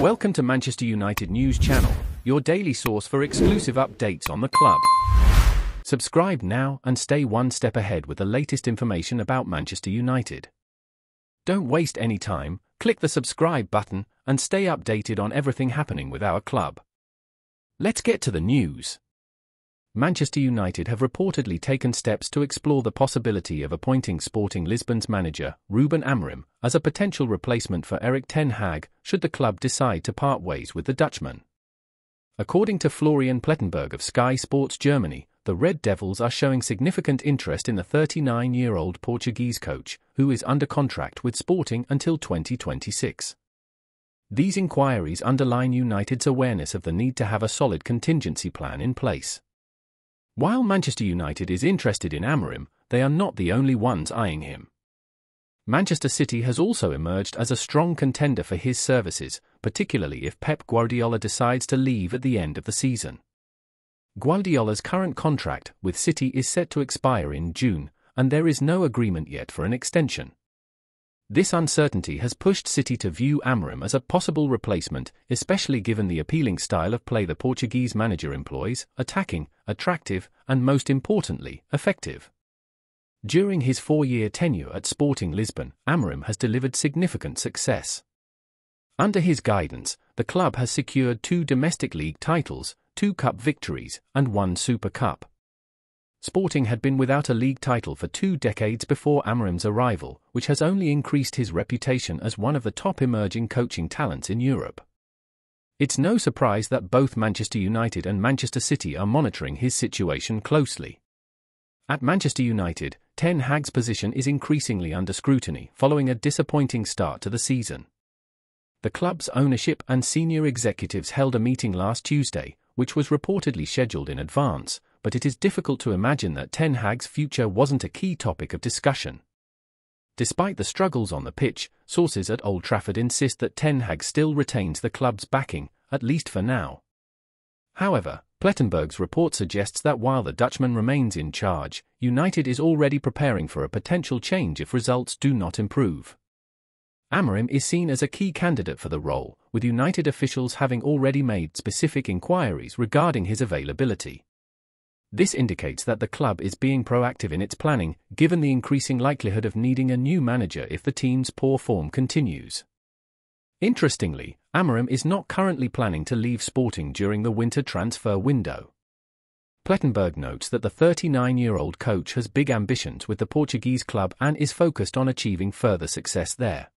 Welcome to Manchester United News Channel, your daily source for exclusive updates on the club. Subscribe now and stay one step ahead with the latest information about Manchester United. Don't waste any time, click the subscribe button and stay updated on everything happening with our club. Let's get to the news. Manchester United have reportedly taken steps to explore the possibility of appointing Sporting Lisbon's manager, Ruben Amorim, as a potential replacement for Erik Ten Hag, should the club decide to part ways with the Dutchman. According to Florian Plettenberg of Sky Sports Germany, the Red Devils are showing significant interest in the 39-year-old Portuguese coach, who is under contract with Sporting until 2026. These inquiries underline United's awareness of the need to have a solid contingency plan in place. While Manchester United is interested in Amorim, they are not the only ones eyeing him. Manchester City has also emerged as a strong contender for his services, particularly if Pep Guardiola decides to leave at the end of the season. Guardiola's current contract with City is set to expire in June, and there is no agreement yet for an extension. This uncertainty has pushed City to view Amorim as a possible replacement, especially given the appealing style of play the Portuguese manager employs: attacking, attractive, and most importantly, effective. During his four-year tenure at Sporting Lisbon, Amorim has delivered significant success. Under his guidance, the club has secured two domestic league titles, two cup victories, and one Super Cup. Sporting had been without a league title for 2 decades before Amorim's arrival, which has only increased his reputation as one of the top emerging coaching talents in Europe. It's no surprise that both Manchester United and Manchester City are monitoring his situation closely. At Manchester United, Ten Hag's position is increasingly under scrutiny following a disappointing start to the season. The club's ownership and senior executives held a meeting last Tuesday, which was reportedly scheduled in advance, but it is difficult to imagine that Ten Hag's future wasn't a key topic of discussion. Despite the struggles on the pitch, sources at Old Trafford insist that Ten Hag still retains the club's backing, at least for now. However, Plettenberg's report suggests that while the Dutchman remains in charge, United is already preparing for a potential change if results do not improve. Amorim is seen as a key candidate for the role, with United officials having already made specific inquiries regarding his availability. This indicates that the club is being proactive in its planning, given the increasing likelihood of needing a new manager if the team's poor form continues. Interestingly, Amorim is not currently planning to leave Sporting during the winter transfer window. Plettenberg notes that the 39-year-old coach has big ambitions with the Portuguese club and is focused on achieving further success there.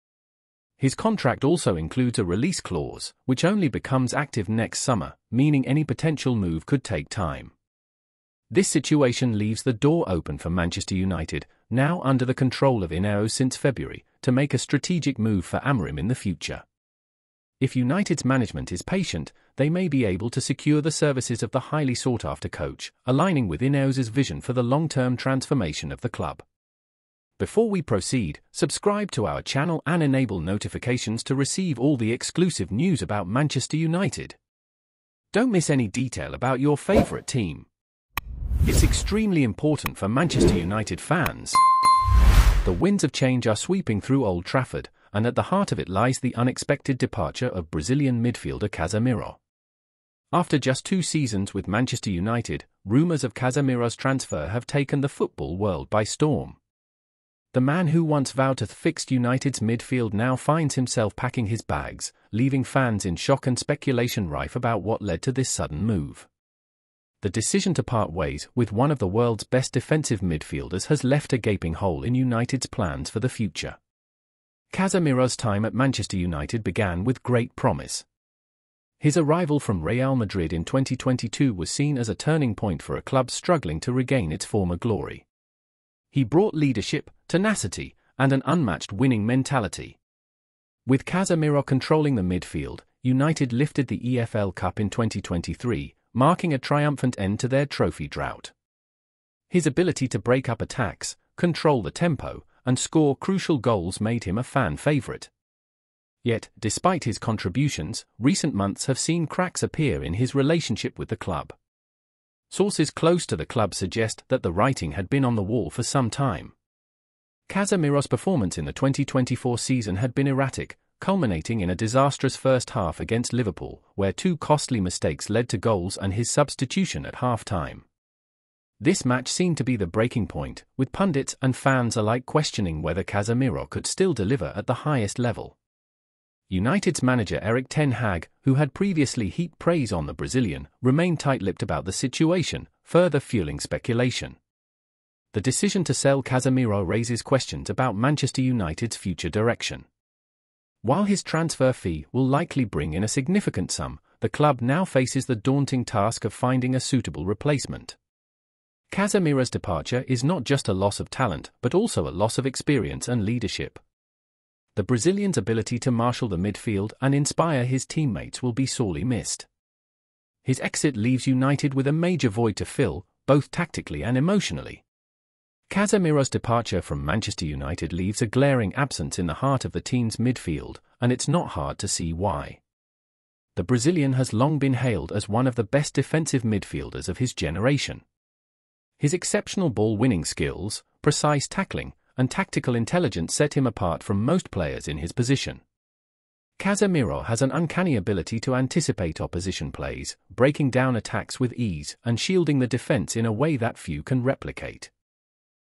His contract also includes a release clause, which only becomes active next summer, meaning any potential move could take time. This situation leaves the door open for Manchester United, now under the control of INEOS since February, to make a strategic move for Amorim in the future. If United's management is patient, they may be able to secure the services of the highly sought-after coach, aligning with INEOS's vision for the long-term transformation of the club. Before we proceed, subscribe to our channel and enable notifications to receive all the exclusive news about Manchester United. Don't miss any detail about your favourite team. It's extremely important for Manchester United fans. The winds of change are sweeping through Old Trafford, and at the heart of it lies the unexpected departure of Brazilian midfielder Casemiro. After just 2 seasons with Manchester United, rumours of Casemiro's transfer have taken the football world by storm. The man who once vowed to fix United's midfield now finds himself packing his bags, leaving fans in shock and speculation rife about what led to this sudden move. The decision to part ways with one of the world's best defensive midfielders has left a gaping hole in United's plans for the future. Casemiro's time at Manchester United began with great promise. His arrival from Real Madrid in 2022 was seen as a turning point for a club struggling to regain its former glory. He brought leadership, tenacity, and an unmatched winning mentality. With Casemiro controlling the midfield, United lifted the EFL Cup in 2023, marking a triumphant end to their trophy drought. His ability to break up attacks, control the tempo, and score crucial goals made him a fan favourite. Yet, despite his contributions, recent months have seen cracks appear in his relationship with the club. Sources close to the club suggest that the writing had been on the wall for some time. Casemiro's performance in the 2024 season had been erratic, culminating in a disastrous first half against Liverpool, where two costly mistakes led to goals and his substitution at half-time. This match seemed to be the breaking point, with pundits and fans alike questioning whether Casemiro could still deliver at the highest level. United's manager Erik Ten Hag, who had previously heaped praise on the Brazilian, remained tight-lipped about the situation, further fueling speculation. The decision to sell Casemiro raises questions about Manchester United's future direction. While his transfer fee will likely bring in a significant sum, the club now faces the daunting task of finding a suitable replacement. Casemiro's departure is not just a loss of talent, but also a loss of experience and leadership. The Brazilian's ability to marshal the midfield and inspire his teammates will be sorely missed. His exit leaves United with a major void to fill, both tactically and emotionally. Casemiro's departure from Manchester United leaves a glaring absence in the heart of the team's midfield, and it's not hard to see why. The Brazilian has long been hailed as one of the best defensive midfielders of his generation. His exceptional ball-winning skills, precise tackling, and tactical intelligence set him apart from most players in his position. Casemiro has an uncanny ability to anticipate opposition plays, breaking down attacks with ease and shielding the defense in a way that few can replicate.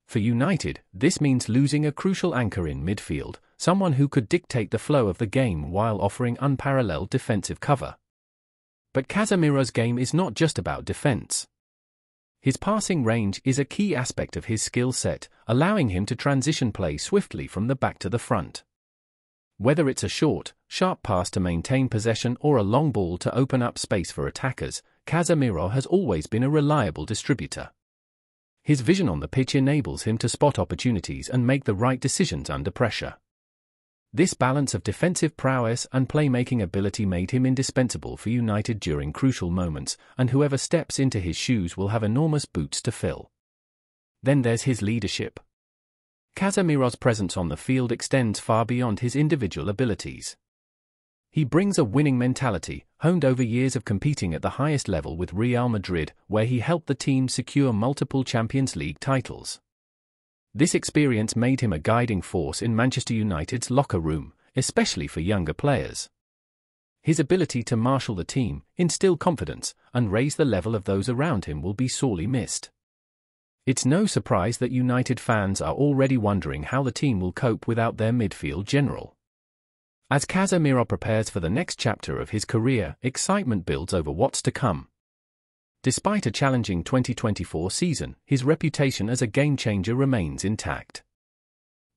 For United, this means losing a crucial anchor in midfield, someone who could dictate the flow of the game while offering unparalleled defensive cover. But Casemiro's game is not just about defense. His passing range is a key aspect of his skill set, allowing him to transition play swiftly from the back to the front. Whether it's a short, sharp pass to maintain possession or a long ball to open up space for attackers, Casemiro has always been a reliable distributor. His vision on the pitch enables him to spot opportunities and make the right decisions under pressure. This balance of defensive prowess and playmaking ability made him indispensable for United during crucial moments, and whoever steps into his shoes will have enormous boots to fill. Then there's his leadership. Casemiro's presence on the field extends far beyond his individual abilities. He brings a winning mentality, honed over years of competing at the highest level with Real Madrid, where he helped the team secure multiple Champions League titles. This experience made him a guiding force in Manchester United's locker room, especially for younger players. His ability to marshal the team, instill confidence, and raise the level of those around him will be sorely missed. It's no surprise that United fans are already wondering how the team will cope without their midfield general. As Casemiro prepares for the next chapter of his career, excitement builds over what's to come. Despite a challenging 2024 season, his reputation as a game-changer remains intact.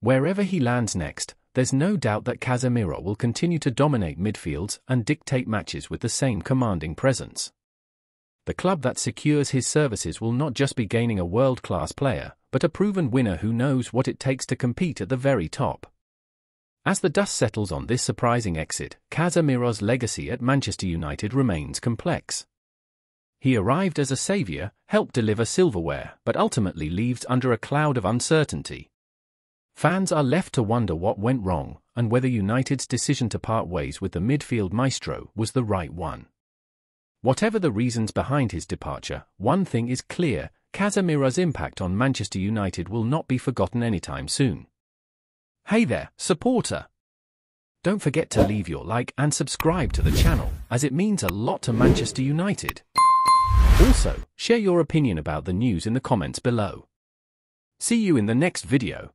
Wherever he lands next, there's no doubt that Casemiro will continue to dominate midfields and dictate matches with the same commanding presence. The club that secures his services will not just be gaining a world-class player, but a proven winner who knows what it takes to compete at the very top. As the dust settles on this surprising exit, Casemiro's legacy at Manchester United remains complex. He arrived as a saviour, helped deliver silverware, but ultimately leaves under a cloud of uncertainty. Fans are left to wonder what went wrong, and whether United's decision to part ways with the midfield maestro was the right one. Whatever the reasons behind his departure, one thing is clear: Casemiro's impact on Manchester United will not be forgotten anytime soon. Hey there, supporter! Don't forget to leave your like and subscribe to the channel, as it means a lot to Manchester United. Also, share your opinion about the news in the comments below. See you in the next video.